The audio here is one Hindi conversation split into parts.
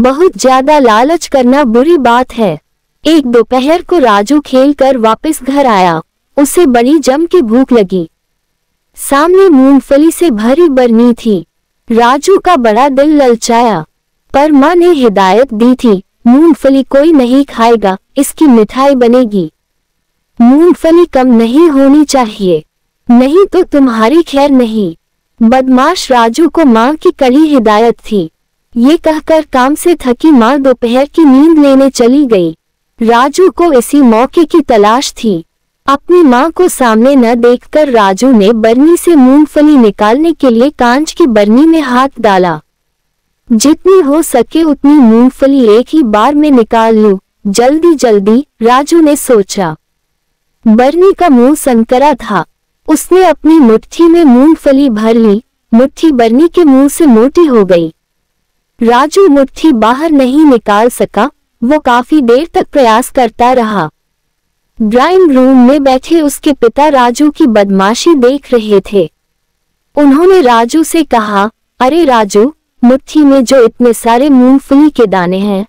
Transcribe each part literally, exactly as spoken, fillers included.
बहुत ज्यादा लालच करना बुरी बात है। एक दोपहर को राजू खेलकर वापस घर आया। उसे बड़ी जम के भूख लगी। सामने मूंगफली से भरी बरनी थी। राजू का बड़ा दिल ललचाया, पर माँ ने हिदायत दी थी, मूंगफली कोई नहीं खाएगा, इसकी मिठाई बनेगी। मूंगफली कम नहीं होनी चाहिए, नहीं तो तुम्हारी खैर नहीं। बदमाश राजू को माँ की कड़ी हिदायत थी। ये कहकर काम से थकी माँ दोपहर की नींद लेने चली गई। राजू को इसी मौके की तलाश थी। अपनी माँ को सामने न देखकर राजू ने बरनी से मूंगफली निकालने के लिए कांच की बरनी में हाथ डाला। जितनी हो सके उतनी मूंगफली एक ही बार में निकाल लूं, जल्दी जल्दी, राजू ने सोचा। बरनी का मुंह संकरा था। उसने अपनी मुट्ठी में मूंगफली भर ली। मुट्ठी बरनी के मुंह से मोटी हो गई। राजू मुट्ठी बाहर नहीं निकाल सका। वो काफी देर तक प्रयास करता रहा। ड्राइंग रूम में बैठे उसके पिता राजू की बदमाशी देख रहे थे। उन्होंने राजू से कहा, अरे राजू, मुट्ठी में जो इतने सारे मूंगफली के दाने हैं,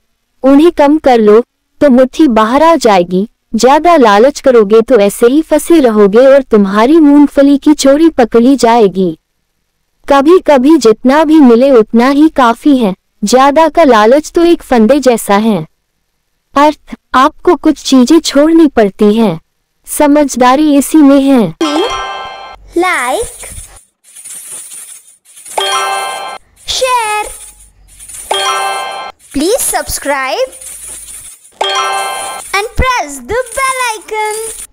उन्हें कम कर लो तो मुट्ठी बाहर आ जाएगी। ज्यादा लालच करोगे तो ऐसे ही फंसे रहोगे और तुम्हारी मूंगफली की चोरी पकड़ी जाएगी। कभी कभी जितना भी मिले उतना ही काफी है, ज्यादा का लालच तो एक फंदे जैसा है। अर्थ, आपको कुछ चीजें छोड़नी पड़ती हैं। समझदारी इसी में है। Like, share, please subscribe and press the bell icon.